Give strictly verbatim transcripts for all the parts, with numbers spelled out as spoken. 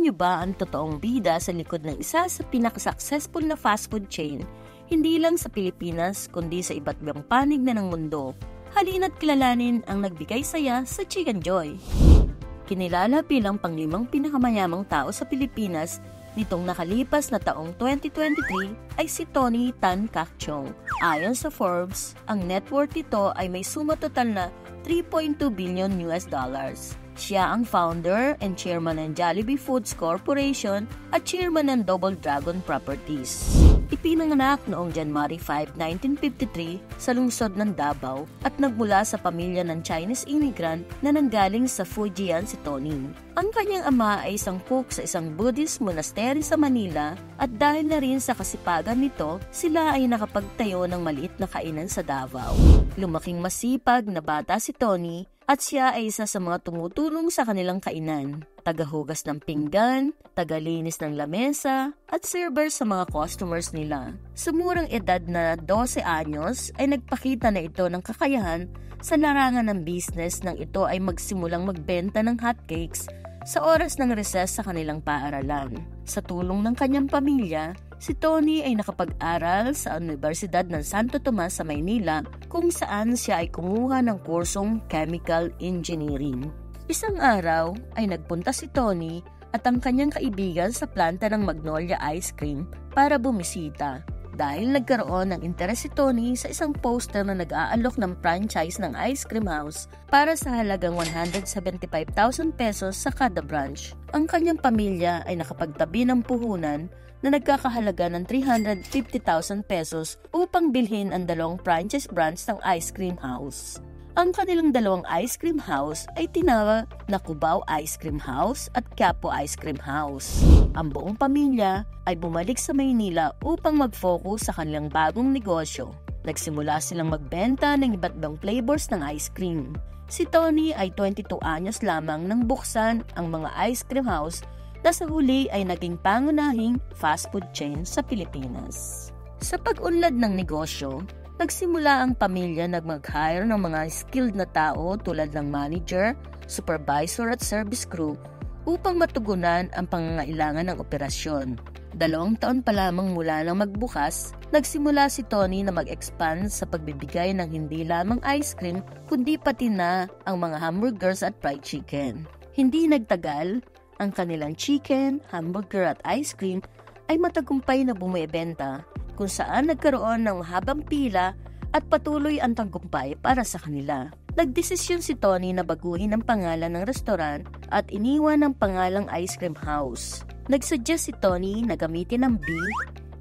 niyo ba ang totoong bida sa likod ng isa sa pinaka-successful na fast food chain, hindi lang sa Pilipinas kundi sa iba't ibang panig na ng mundo? Halina't kilalanin ang nagbigay saya sa Chicken Joy. Kinilala bilang panglimang pinakamayamang tao sa Pilipinas nitong nakalipas na taong twenty twenty-three ay si Tony Tan Caktiong. Ayon sa Forbes, ang net worth nito ay may suma total na three point two billion US dollars. Siya ang founder and chairman ng Jollibee Foods Corporation at chairman ng Double Dragon Properties. Ipinanganak noong January five, nineteen fifty-three sa lungsod ng Davao at nagmula sa pamilya ng Chinese immigrant na nanggaling sa Fujian si Tony. Ang kanyang ama ay isang cook sa isang Buddhist monastery sa Manila at dahil na rin sa kasipagan nito, sila ay nakapagtayo ng maliit na kainan sa Davao. Lumaking masipag na bata si Tony, at siya ay isa sa mga tumutulong sa kanilang kainan. Tagahugas ng pinggan, tagalinis ng lamesa, at server sa mga customers nila. Sa murang edad na twelve anyos ay nagpakita na ito ng kakayahan sa larangan ng business nang ito ay magsimulang magbenta ng hotcakes sa oras ng recess sa kanilang paaralan. Sa tulong ng kanyang pamilya, si Tony ay nakapag-aral sa Universidad ng Santo Tomas sa Maynila kung saan siya ay kumuha ng kursong Chemical Engineering. Isang araw ay nagpunta si Tony at ang kanyang kaibigan sa planta ng Magnolia Ice Cream para bumisita dahil nagkaroon ng interes si Tony sa isang poster na nag-aalok ng franchise ng ice cream house para sa halagang one hundred seventy-five thousand pesos sa kada branch. Ang kanyang pamilya ay nakapagtabi ng puhunan na nagkakahalaga ng three hundred fifty thousand pesos upang bilhin ang dalawang franchise branch ng ice cream house. Ang kanilang dalawang ice cream house ay tinawag na Cubao Ice Cream House at Capo Ice Cream House. Ang buong pamilya ay bumalik sa Maynila upang mag-focus sa kanilang bagong negosyo. Nagsimula silang magbenta ng iba't ibang flavors ng ice cream. Si Tony ay twenty-two anyos lamang nang buksan ang mga ice cream house na sa huli ay naging pangunahing fast food chain sa Pilipinas. Sa pag-unlad ng negosyo, nagsimula ang pamilya na mag-hire ng mga skilled na tao tulad ng manager, supervisor at service crew upang matugunan ang pangangailangan ng operasyon. Dalawang taon pa lamang mula nang magbukas, nagsimula si Tony na mag-expand sa pagbibigay ng hindi lamang ice cream kundi pati na ang mga hamburgers at fried chicken. Hindi nagtagal, ang kanilang chicken, hamburger at ice cream ay matagumpay na bumebenta kung saan nagkaroon ng habang pila at patuloy ang tagumpay para sa kanila. Nagdesisyon si Tony na baguhin ang pangalan ng restaurant at iniwan ang pangalang Ice Cream House. Nagsuggest si Tony na gamitin ang B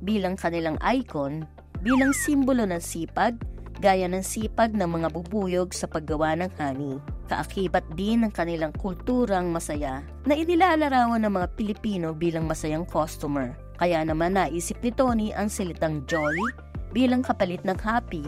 bilang kanilang icon bilang simbolo ng sipag gaya ng sipag ng mga bubuyog sa paggawa ng honey. Kaakibat din ng kanilang kulturang masaya na inilalarawan ng mga Pilipino bilang masayang customer. Kaya naman naisip ni Tony ang salitang Jolly bilang kapalit ng happy,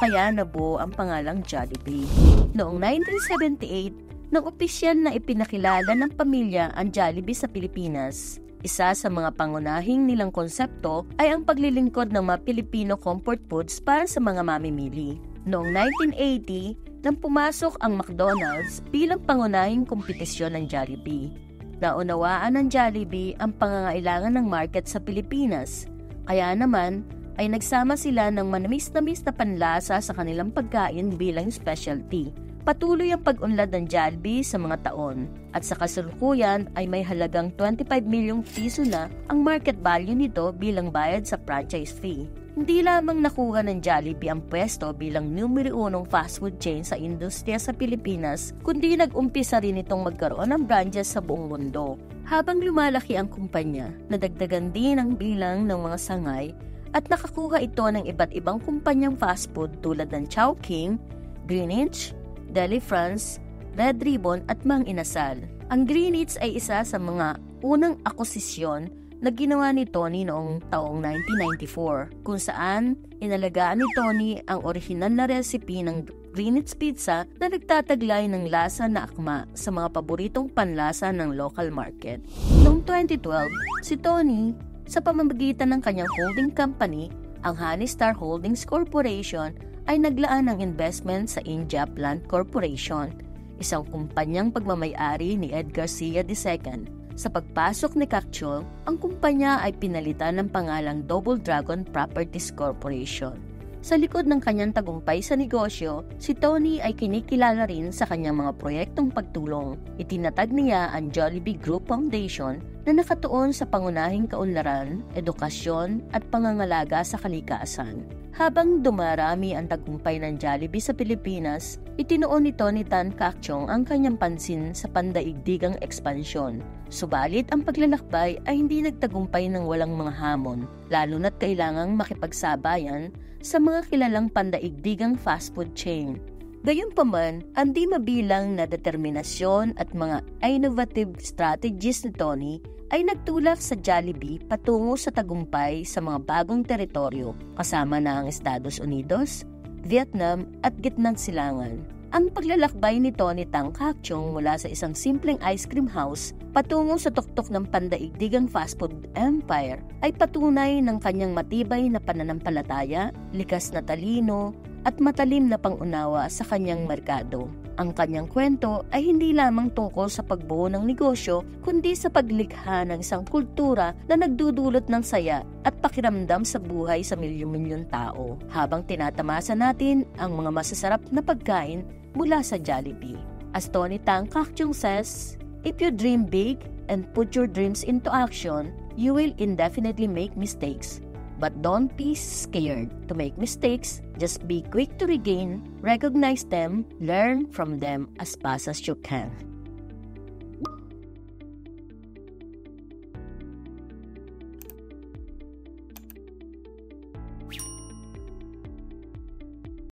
kaya nabuo ang pangalang Jollibee. Noong nineteen seventy-eight, nang opisyal na ipinakilala ng pamilya ang Jollibee sa Pilipinas, isa sa mga pangunahing nilang konsepto ay ang paglilingkod ng mga Pilipino comfort foods para sa mga mamimili. Noong nineteen eighty, nang pumasok ang McDonald's bilang pangunahing kompetisyon ng Jollibee. Naunawaan ng Jollibee ang pangangailangan ng market sa Pilipinas, kaya naman ay nagsama sila ng manamis-namis na panlasa sa kanilang pagkain bilang specialty. Patuloy ang pag-unlad ng Jollibee sa mga taon at sa kasalukuyan ay may halagang twenty-five milyong piso na ang market value nito bilang bayad sa franchise fee. Hindi lamang nakuha ng Jollibee ang pwesto bilang numero unong fast food chain sa industriya sa Pilipinas, kundi nag-umpisa rin itong magkaroon ng branches sa buong mundo. Habang lumalaki ang kumpanya, nadagdagan din ang bilang ng mga sangay at nakakuha ito ng iba't ibang kumpanyang fast food tulad ng Chowking, Greenwich, Deli France, Red Ribbon at Mang Inasal. Ang Green Eats ay isa sa mga unang akusisyon na ginawa ni Tony noong taong nineteen ninety-four kung saan inalagaan ni Tony ang orihinal na recipe ng Greenwich Pizza na nagtataglay ng lasa na akma sa mga paboritong panlasa ng local market. Noong twenty twelve, si Tony sa pamamagitan ng kanyang holding company, ang Honey Star Holdings Corporation ay naglaan ng investment sa India Plant Corporation, isang kumpanyang pagmamayari ni Ed Garcia the Second Sa pagpasok ni Caktiong, ang kumpanya ay pinalitan ng pangalang Double Dragon Properties Corporation. Sa likod ng kanyang tagumpay sa negosyo, si Tony ay kinikilala rin sa kanyang mga proyektong pagtulong. Itinatag niya ang Jollibee Group Foundation na nakatuon sa pangunahing kaunlaran, edukasyon at pangangalaga sa kalikasan. Habang dumarami ang tagumpay ng Jollibee sa Pilipinas, itinuon ni Tony Tan Caktiong ang kanyang pansin sa pandaigdigang ekspansyon. Subalit ang paglalakbay ay hindi nagtagumpay ng walang mga hamon, lalo na't kailangang makipagsabayan sa mga kilalang pandaigdigang fast food chain. Gayunpaman, ang di mabilang na determinasyon at mga innovative strategies ni Tony ay nagtulak sa Jollibee patungo sa tagumpay sa mga bagong teritoryo kasama na ang Estados Unidos, Vietnam at Gitnang Silangan. Ang paglalakbay ni Tony Tan Caktiong mula sa isang simpleng ice cream house patungo sa tuktok ng pandaigdigang fast food empire ay patunay ng kanyang matibay na pananampalataya, likas na talino at matalim na pangunawa sa kanyang merkado. Ang kanyang kwento ay hindi lamang tungkol sa pagbuo ng negosyo kundi sa paglikha ng isang kultura na nagdudulot ng saya at pakiramdam sa buhay sa milyon-milyon tao habang tinatamasa natin ang mga masasarap na pagkain mula sa Jollibee. As Tony Tan Caktiong says, "If you dream big and put your dreams into action, you will indefinitely make mistakes. But don't be scared to make mistakes. Just be quick to regain, recognize them, learn from them as fast as you can."